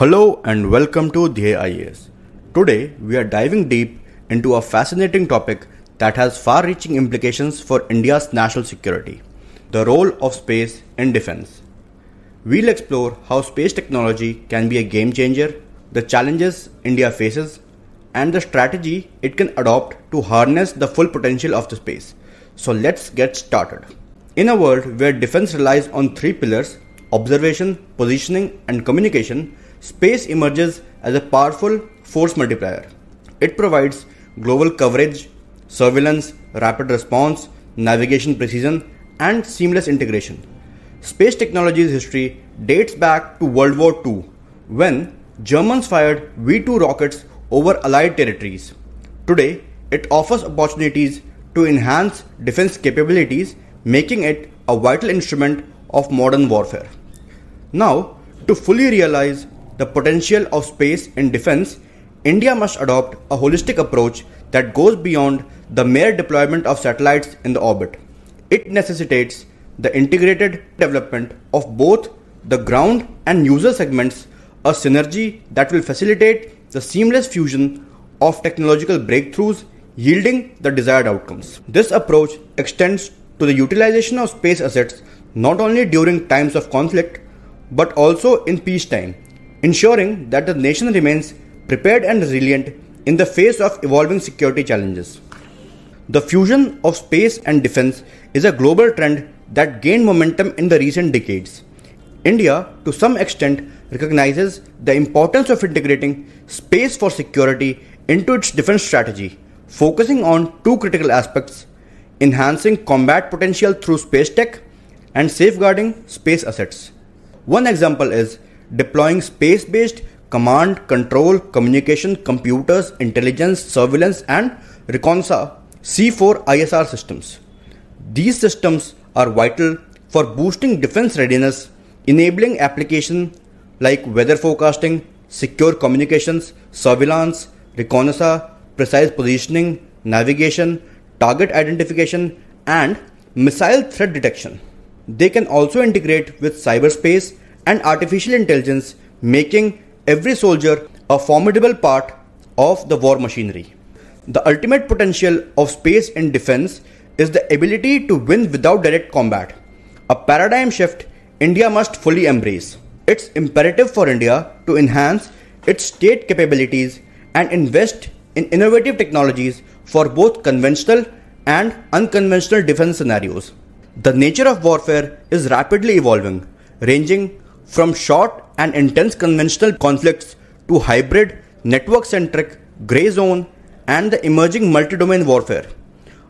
Hello and welcome to Dhyeya IAS. Today we are diving deep into a fascinating topic that has far-reaching implications for India's national security, the role of space in defense. We'll explore how space technology can be a game changer, the challenges India faces, and the strategy it can adopt to harness the full potential of the space. So let's get started. In a world where defense relies on three pillars, observation, positioning, and communication, space emerges as a powerful force multiplier. It provides global coverage, surveillance, rapid response, navigation precision, and seamless integration. Space technology's history dates back to World War II, when Germans fired V2 rockets over Allied territories. Today, it offers opportunities to enhance defense capabilities, making it a vital instrument of modern warfare. Now, to fully realize the potential of space in defense, India must adopt a holistic approach that goes beyond the mere deployment of satellites in the orbit. It necessitates the integrated development of both the ground and user segments, a synergy that will facilitate the seamless fusion of technological breakthroughs, yielding the desired outcomes. This approach extends to the utilization of space assets not only during times of conflict, but also in peacetime, ensuring that the nation remains prepared and resilient in the face of evolving security challenges. The fusion of space and defense is a global trend that gained momentum in the recent decades. India, to some extent, recognizes the importance of integrating space for security into its defense strategy, focusing on two critical aspects: enhancing combat potential through space tech and safeguarding space assets. One example is deploying space-based command, control, communication, computers, intelligence, surveillance, and reconnaissance C4 ISR systems. These systems are vital for boosting defense readiness, enabling applications like weather forecasting, secure communications, surveillance, reconnaissance, precise positioning, navigation, target identification, and missile threat detection. They can also integrate with cyberspace and artificial intelligence, making every soldier a formidable part of the war machinery. The ultimate potential of space in defense is the ability to win without direct combat, a paradigm shift India must fully embrace. It's imperative for India to enhance its state capabilities and invest in innovative technologies for both conventional and unconventional defense scenarios. The nature of warfare is rapidly evolving, ranging from short and intense conventional conflicts to hybrid, network-centric, grey zone, and the emerging multi-domain warfare.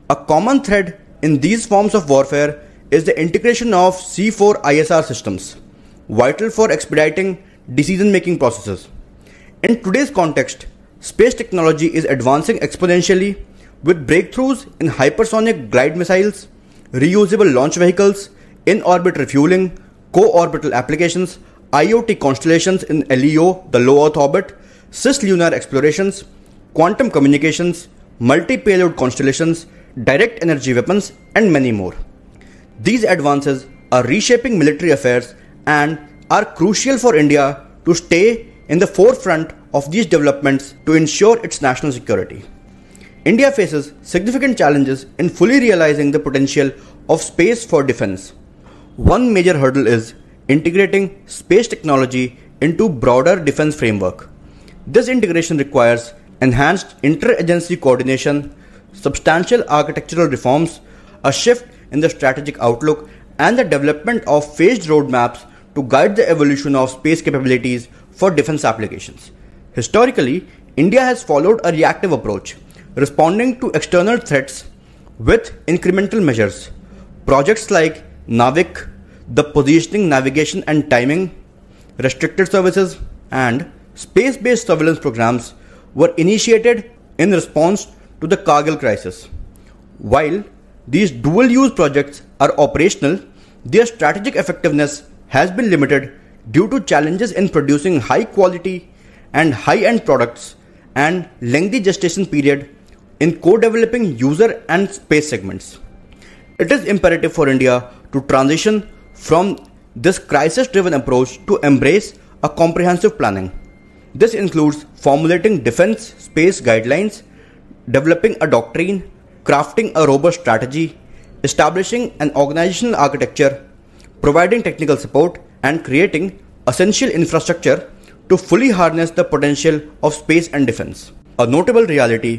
A common thread in these forms of warfare is the integration of C4 ISR systems, vital for expediting decision-making processes. In today's context, space technology is advancing exponentially, with breakthroughs in hypersonic glide missiles, reusable launch vehicles, in-orbit refueling, co-orbital applications, IOT constellations in LEO, the low Earth orbit, cislunar explorations, quantum communications, multi-payload constellations, direct energy weapons, and many more. These advances are reshaping military affairs and are crucial for India to stay in the forefront of these developments to ensure its national security. India faces significant challenges in fully realizing the potential of space for defense. One major hurdle is integrating space technology into broader defense framework. This integration requires enhanced interagency coordination, substantial architectural reforms, a shift in the strategic outlook, and the development of phased roadmaps to guide the evolution of space capabilities for defense applications. Historically, India has followed a reactive approach, responding to external threats with incremental measures. Projects like NAVIC, the positioning, navigation and timing, restricted services, and space-based surveillance programs were initiated in response to the Kargil crisis. While these dual-use projects are operational, their strategic effectiveness has been limited due to challenges in producing high-quality and high-end products and lengthy gestation period in co-developing user and space segments. It is imperative for India to transition from this crisis-driven approach to embrace a a comprehensive planning. This includes formulating defense space guidelines, developing a doctrine, crafting a robust strategy, establishing an organizational architecture, providing technical support, and creating essential infrastructure to fully harness the potential of space and defense. A notable reality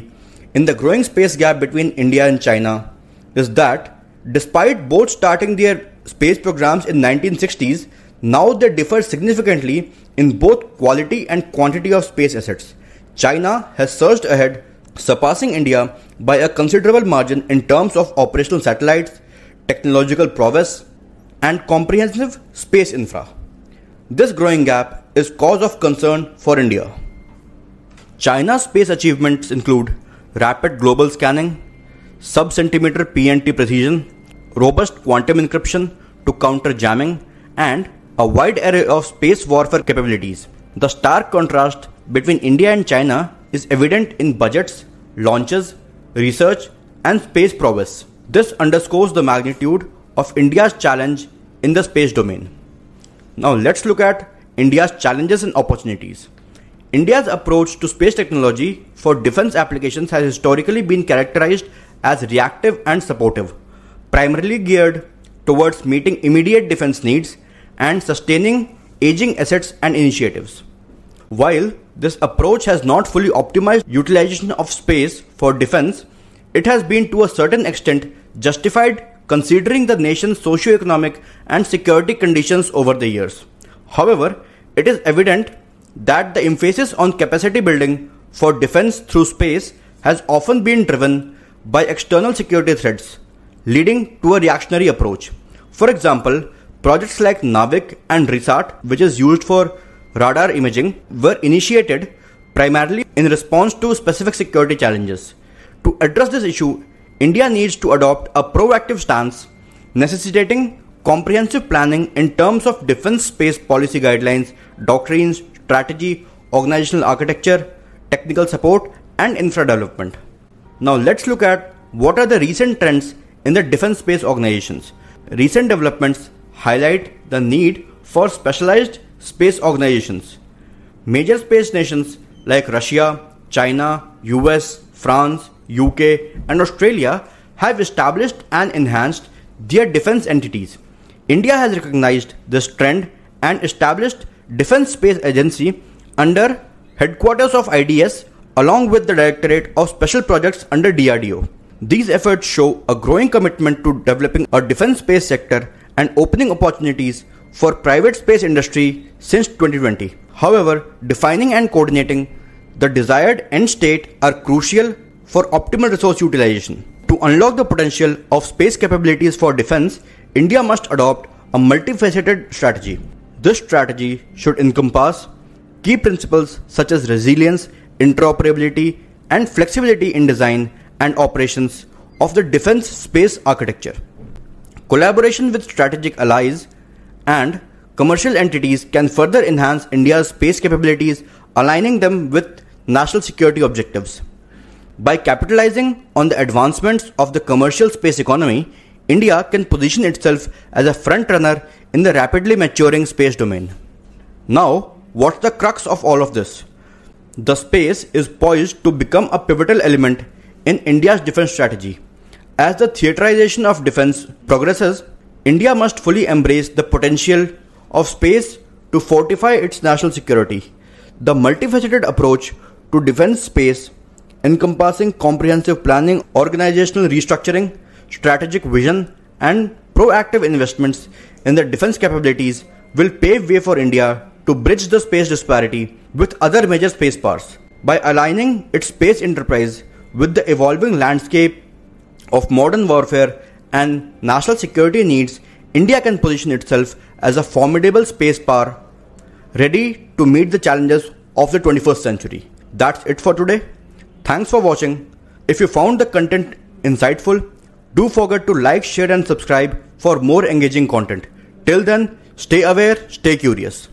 in the growing space gap between India and China is that despite both starting their space programs in 1960s, now they differ significantly in both quality and quantity of space assets. China has surged ahead, surpassing India by a considerable margin in terms of operational satellites, technological prowess, and comprehensive space infra. This growing gap is cause of concern for India. China's space achievements include rapid global scanning, sub-centimeter PNT precision, robust quantum encryption to counter jamming, and a wide array of space warfare capabilities. The stark contrast between India and China is evident in budgets, launches, research, and space prowess. This underscores the magnitude of India's challenge in the space domain. Now let's look at India's challenges and opportunities. India's approach to space technology for defense applications has historically been characterized as reactive and supportive, primarily geared towards meeting immediate defense needs and sustaining aging assets and initiatives. While this approach has not fully optimized utilization of space for defense, it has been to a certain extent justified considering the nation's socio-economic and security conditions over the years. However, it is evident that the emphasis on capacity building for defense through space has often been driven by external security threats, leading to a reactionary approach. For example, projects like NAVIC and RISAT, which is used for radar imaging, were initiated primarily in response to specific security challenges. To address this issue, India needs to adopt a proactive stance, necessitating comprehensive planning in terms of defense space policy guidelines, doctrines, strategy, organizational architecture, technical support, and infra development. Now let's look at what are the recent trends in the defense space organizations. Recent developments highlight the need for specialized space organizations. Major space nations like Russia, China, US, France, UK, and Australia have established and enhanced their defense entities. India has recognized this trend and established Defense Space Agency under headquarters of IDS along with the Directorate of Special Projects under DRDO. These efforts show a growing commitment to developing a defense space sector and opening opportunities for private space industry since 2020. However, defining and coordinating the desired end state are crucial for optimal resource utilization. To unlock the potential of space capabilities for defense, India must adopt a multifaceted strategy. This strategy should encompass key principles such as resilience, interoperability, and flexibility in design and operations of the defense space architecture. Collaboration with strategic allies and commercial entities can further enhance India's space capabilities, aligning them with national security objectives. By capitalizing on the advancements of the commercial space economy, India can position itself as a front-runner in the rapidly maturing space domain. Now, what's the crux of all of this? The space is poised to become a pivotal element in India's defense strategy. As the theaterization of defense progresses, India must fully embrace the potential of space to fortify its national security. The multifaceted approach to defense space, encompassing comprehensive planning, organizational restructuring, strategic vision, and proactive investments in the defense capabilities will pave way for India to bridge the space disparity with other major space powers. By aligning its space enterprise with the evolving landscape of modern warfare and national security needs, India can position itself as a formidable space power ready to meet the challenges of the 21st century. That's it for today. Thanks for watching. If you found the content insightful, do forget to like, share, and subscribe for more engaging content. Till then, stay aware, stay curious.